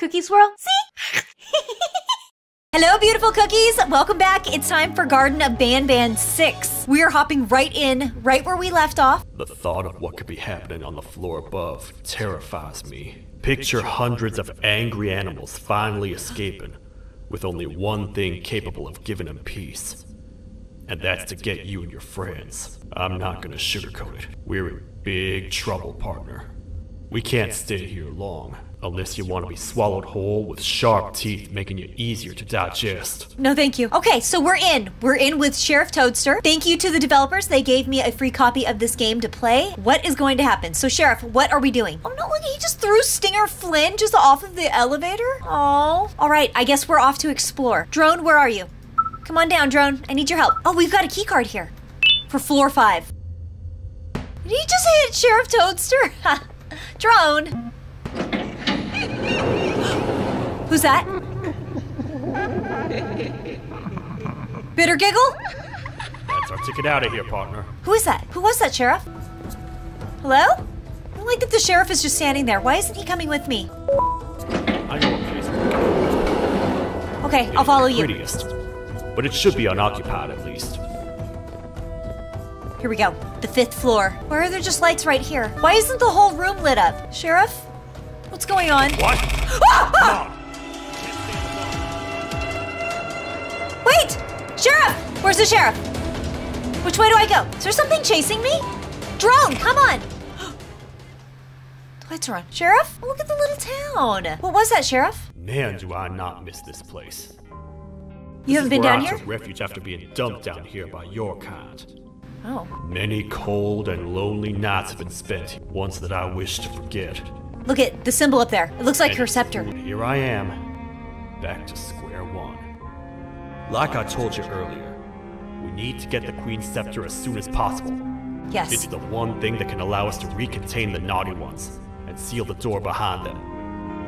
Cookie swirl. See? Hello, beautiful cookies. Welcome back. It's time for Garden of BanBan 6. We are hopping right in, right where we left off. The thought of what could be happening on the floor above terrifies me. Picture hundreds of angry animals finally escaping, with only one thing capable of giving them peace. And that's to get you and your friends. I'm not gonna sugarcoat it. We're in big trouble, partner. We can't stay here long, unless you want to be swallowed whole with sharp teeth, making you easier to digest. No, thank you. Okay, so we're in. We're in with Sheriff Toadster. Thank you to the developers. They gave me a free copy of this game to play. What is going to happen? So, Sheriff, what are we doing? Oh, no, look, he just threw Stinger Flynn just off of the elevator. Oh. All right, I guess we're off to explore. Drone, where are you? Come on down, Drone. I need your help. Oh, we've got a key card here for floor 5. Did he just hit Sheriff Toadster? Ha. Drone! Who's that? Bitter Giggle? That's our ticket out of here, partner. Who is that? Who was that, Sheriff? Hello? I don't like that the Sheriff is just standing there. Why isn't he coming with me? I know a place. Okay, I'll follow you. Prettiest, but it should be unoccupied at least. Here we go. The 5th floor. Why are there just lights right here? Why isn't the whole room lit up? Sheriff? What's going on? What? Ah! Ah! Wait! Sheriff! Where's the sheriff? Which way do I go? Is there something chasing me? Drone, come on! The lights are on. Sheriff? Oh, look at the little town. What was that, Sheriff? Man, do I not miss this place. You haven't been down here? I took refuge after being dumped down here by your kind. Oh. Many cold and lonely nights have been spent, ones that I wish to forget. Look at the symbol up there. It looks like her scepter. Here I am, back to square one. Like I told you earlier, we need to get the Queen's scepter as soon as possible. Yes. It's the one thing that can allow us to recontain the naughty ones and seal the door behind them.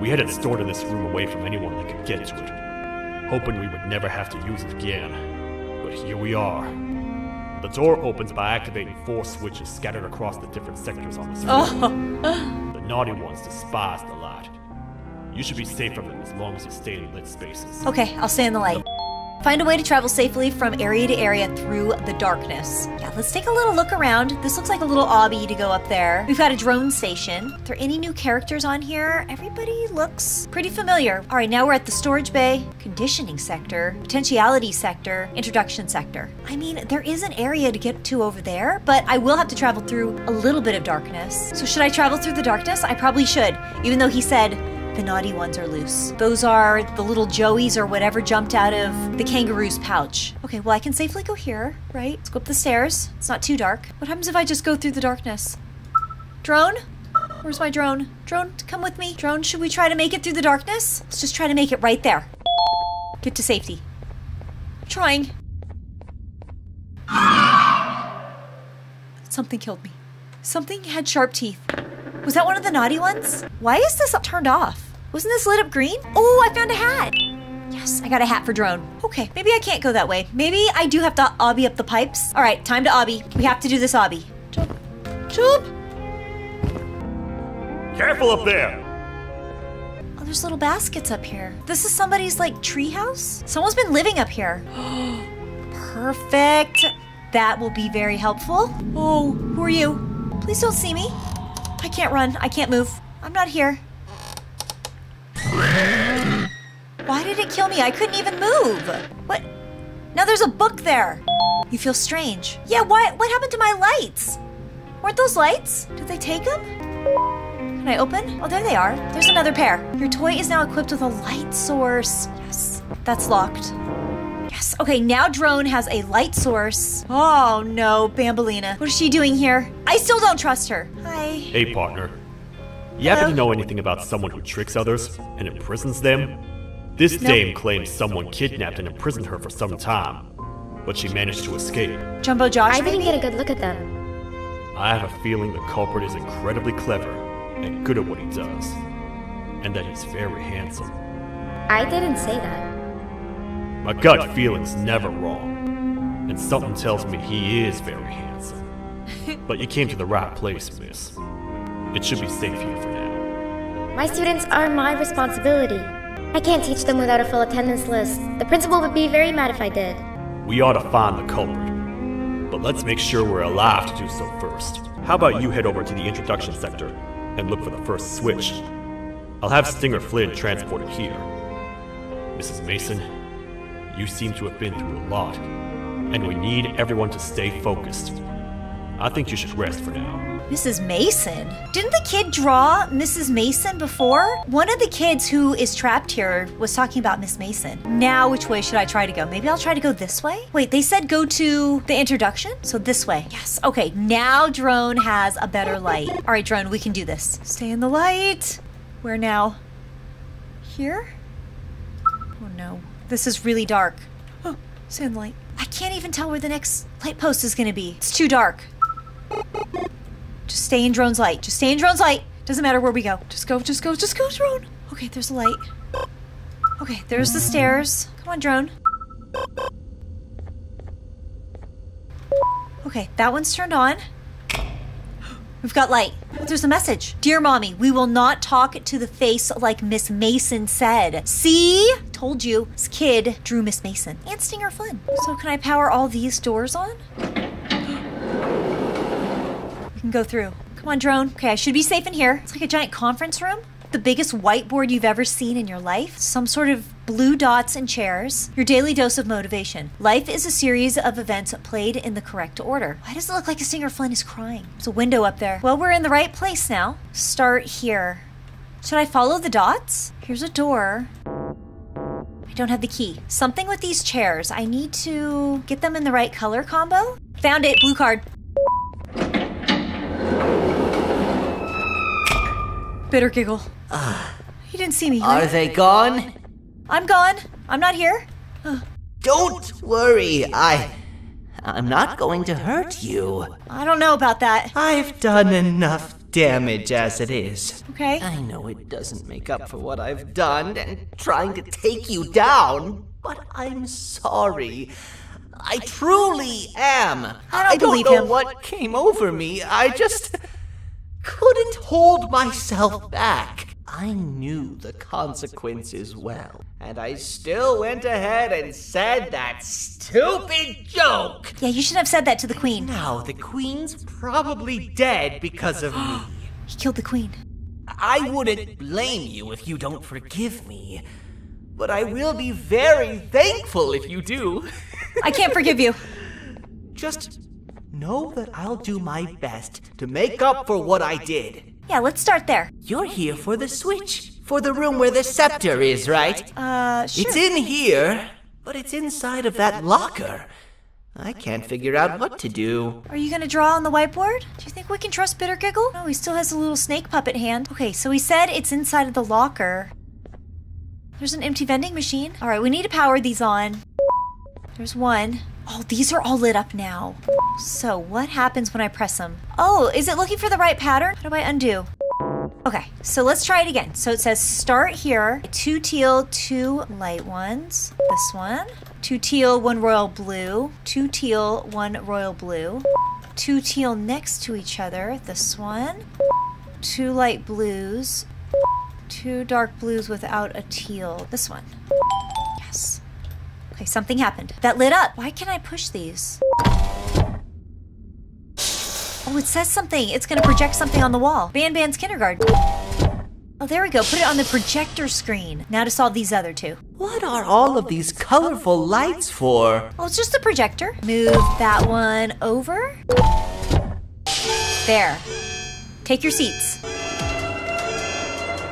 We had it stored in this room away from anyone that could get to it, hoping we would never have to use it again. But here we are. The door opens by activating 4 switches scattered across the different sectors on the screen. Oh. The naughty ones despise the light. You should be safe from them as long as you stay in lit spaces. Okay, I'll stay in the light. Find a way to travel safely from area to area through the darkness. Yeah, let's take a little look around. This looks like a little obby to go up there. We've got a drone station. Are there any new characters on here? Everybody looks pretty familiar. All right, now we're at the storage bay, conditioning sector, potentiality sector, introduction sector. I mean, there is an area to get to over there, but I will have to travel through a little bit of darkness. So should I travel through the darkness? I probably should, even though he said, the naughty ones are loose. Those are the little joeys or whatever jumped out of the kangaroo's pouch. Okay, well I can safely go here, right? Let's go up the stairs. It's not too dark. What happens if I just go through the darkness? Drone? Where's my drone? Drone, come with me. Drone, should we try to make it through the darkness? Let's just try to make it right there. Get to safety. I'm trying. Something killed me. Something had sharp teeth. Was that one of the naughty ones? Why is this turned off? Wasn't this lit up green? Oh, I found a hat. Yes, I got a hat for drone. Okay, maybe I can't go that way. Maybe I do have to obby up the pipes. All right, time to obby. We have to do this obby. Jump, jump. Careful up there. Oh, there's little baskets up here. This is somebody's like tree house? Someone's been living up here. Perfect. That will be very helpful. Oh, who are you? Please don't see me. I can't run. I can't move. I'm not here. Why did it kill me? I couldn't even move. What? Now there's a book there. You feel strange. Yeah, what happened to my lights? Weren't those lights? Did they take them? Can I open? Oh, there they are. There's another pair. Your toy is now equipped with a light source. Yes, that's locked. Yes. Okay, now drone has a light source. Oh no, Bambolina. What is she doing here? I still don't trust her. Hi. Hey, partner. You happen to know anything about someone who tricks others and imprisons them? This dame claims someone kidnapped and imprisoned her for some time, but she managed to escape. Jumbo Josh, I didn't get a good look at them. I have a feeling the culprit is incredibly clever and good at what he does, and that he's very handsome. I didn't say that. My gut feeling's never wrong, and something tells me he is very handsome. But you came to the right place, miss. It should be safe here for now. My students are my responsibility. I can't teach them without a full attendance list. The principal would be very mad if I did. We ought to find the culprit. But let's make sure we're alive to do so first. How about you head over to the introduction sector and look for the first switch? I'll have Stinger Flynn transported here. Mrs. Mason, you seem to have been through a lot, and we need everyone to stay focused. I think you should rest for now. Mrs. Mason? Didn't the kid draw Mrs. Mason before? One of the kids who is trapped here was talking about Miss Mason. Now which way should I try to go? Maybe I'll try to go this way? Wait, they said go to the introduction? So this way. Yes, okay, now Drone has a better light. All right, Drone, we can do this. Stay in the light. Where now? Here? Oh no, this is really dark. Oh, stay in the light. I can't even tell where the next light post is gonna be. It's too dark. Just stay in Drone's light. Just stay in Drone's light. Doesn't matter where we go. Just go, Drone. Okay, there's a light. Okay, there's the stairs. Come on, Drone. Okay, that one's turned on. We've got light. There's a message. Dear Mommy, we will not talk to the face like Miss Mason said. See? Told you. This kid drew Miss Mason and Stinger Flynn. So can I power all these doors on? Can go through. Come on, Drone. Okay, I should be safe in here. It's like a giant conference room. The biggest whiteboard you've ever seen in your life. Some sort of blue dots and chairs. Your daily dose of motivation. Life is a series of events played in the correct order. Why does it look like a Stinger Flynn is crying? There's a window up there. Well, we're in the right place now. Start here. Should I follow the dots? Here's a door. I don't have the key. Something with these chairs. I need to get them in the right color combo. Found it. Blue card. Bitter Giggle. He didn't see me. Are they gone? I'm gone. I'm not here. Don't worry. I'm not going to hurt you. I don't know about that. I've done enough damage as it is. Okay. I know it doesn't make up for what I've done and trying to take you down, but I'm sorry. I truly am. I don't know what came over me. I just couldn't hold myself back. I knew the consequences well, and I still went ahead and said that stupid joke. Yeah, you should have said that to the queen. Now the queen's probably dead because of me. He killed the queen. I wouldn't blame you if you don't forgive me, but I will be very thankful if you do. I can't forgive you. Just know that I'll do my best to make up for what I did. Yeah, let's start there. You're here for the switch. For the room where the scepter is, right? Sure. It's in here, but it's inside of that locker. I can't figure out what to do. Are you gonna draw on the whiteboard? Do you think we can trust Bitter Giggle? No, he still has a little snake puppet hand. Okay, so he said it's inside of the locker. There's an empty vending machine. All right, we need to power these on. There's one. Oh, these are all lit up now. So what happens when I press them? Oh, is it looking for the right pattern? How do I undo? Okay, so let's try it again. So it says start here. 2 teal, 2 light ones. This one. 2 teal, 1 royal blue. 2 teal, 1 royal blue. 2 teal next to each other. This one. 2 light blues. 2 dark blues without a teal. This one. Yes. Okay, something happened. That lit up. Why can't I push these? Oh, it says something. It's gonna project something on the wall. BanBan's kindergarten. Oh, there we go. Put it on the projector screen. Now to solve these other two. What are all of these colorful lights for? Well, it's just the projector. Move that one over. There. Take your seats.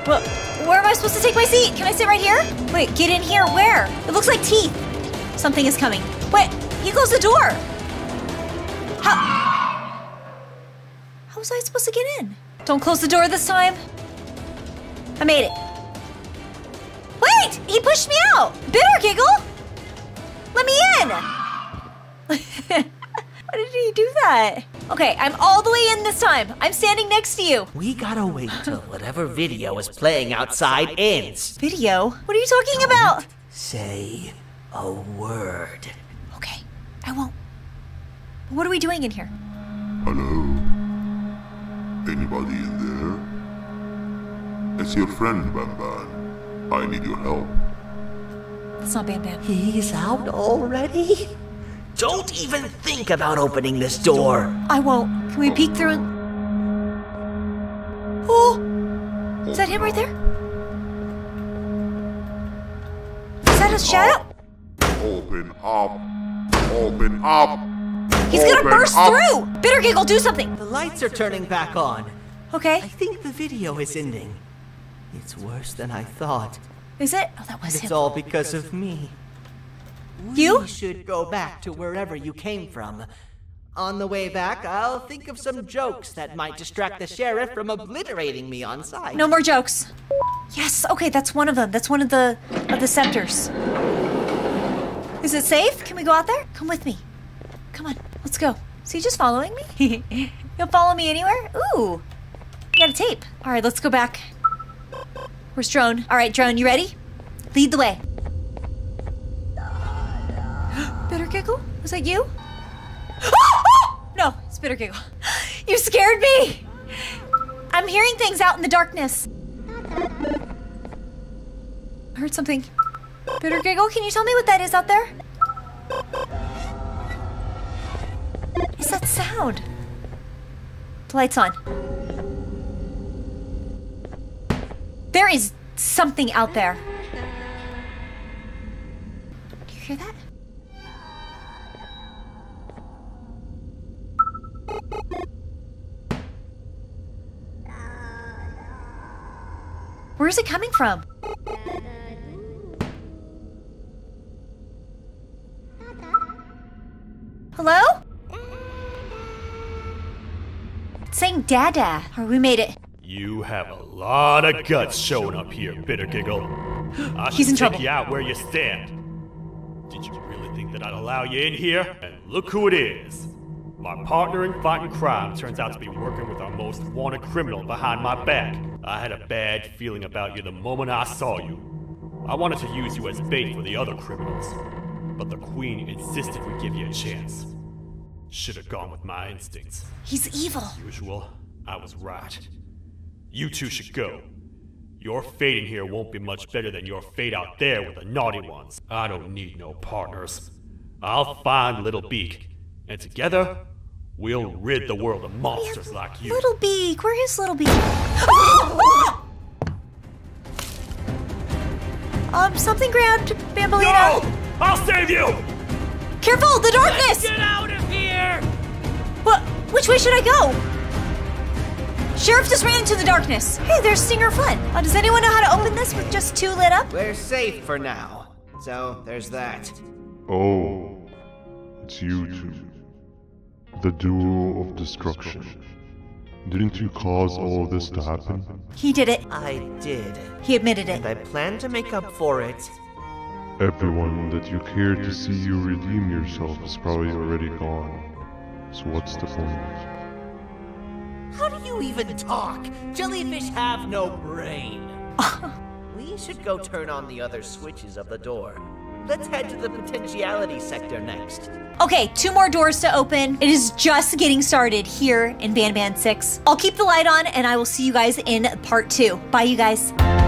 Well, where am I supposed to take my seat? Can I sit right here? Wait, get in here. Where? It looks like teeth. Something is coming. Wait, he closed the door. How was I supposed to get in? Don't close the door this time. I made it. Wait, he pushed me out. Bitter Giggle, let me in. Why did he do that? Okay, I'm all the way in this time. I'm standing next to you. We gotta wait till whatever video is playing outside ends. Video? What are you talking about? Say a word. Okay, I won't. What are we doing in here? Hello? Anybody in It's your friend, BanBan. I need your help. That's not BanBan. He's out already? Don't even think about opening this door. I won't. Can we peek through it? Oh! Is that him right there? Is that a shadow? Open up. Open up. He's gonna burst through! Bitter Giggle, do something! The lights are turning back on. Okay. I think the video is ending. It's worse than I thought. Is it? Oh, that was him. It's all because of me. You should go back to wherever you came from. On the way back, I'll think of some jokes that might distract the sheriff from obliterating me on sight. No more jokes. Yes, okay, that's one of them. That's one of the scepters. Is it safe? Can we go out there? Come with me. Come on, let's go. Is he just following me? He'll follow me anywhere? Ooh, you got a tape. All right, let's go back. Where's Drone? All right, Drone, you ready? Lead the way. Bitter Giggle? Was that you? No, it's Bitter Giggle. You scared me! I'm hearing things out in the darkness. I heard something. Bitter Giggle, can you tell me what that is out there? What is that sound? The light's on. There is something out there. Do you hear that? Where's it coming from? Hello? It's saying Dada. Or we made it. You have a lot of guts showing up here, Bitter Giggle. I should take you out where you stand. Did you really think that I'd allow you in here? And look who it is. My partner in fighting crime turns out to be working with our most wanted criminal behind my back. I had a bad feeling about you the moment I saw you. I wanted to use you as bait for the other criminals, but the Queen insisted we give you a chance. Should have gone with my instincts. He's evil. As usual, I was right. You two should go. Your fate in here won't be much better than your fate out there with the naughty ones. I don't need no partners. I'll find Little Beak, and together, we'll rid the world of monsters like you. Little Beak, where is Little Beak? Oh! Oh! Something grabbed Bambolina. No! I'll save you! Careful, the darkness! Let's get out of here! What? Which way should I go? Sheriff just ran into the darkness. Hey, there's Stinger Flynn. Does anyone know how to open this with just two lit up? We're safe for now, so there's that. Oh, it's you two. The Duel of Destruction. Didn't you cause all this to happen? He did it. I did. He admitted it. And I plan to make up for it. Everyone that you care to see you redeem yourself is probably already gone. So what's the point? How do you even talk? Jellyfish have no brain. We should go turn on the other switches of the door. Let's head to the potentiality sector next. Okay, two more doors to open. It is just getting started here in BanBan 6. I'll keep the light on and I will see you guys in part 2. Bye, you guys.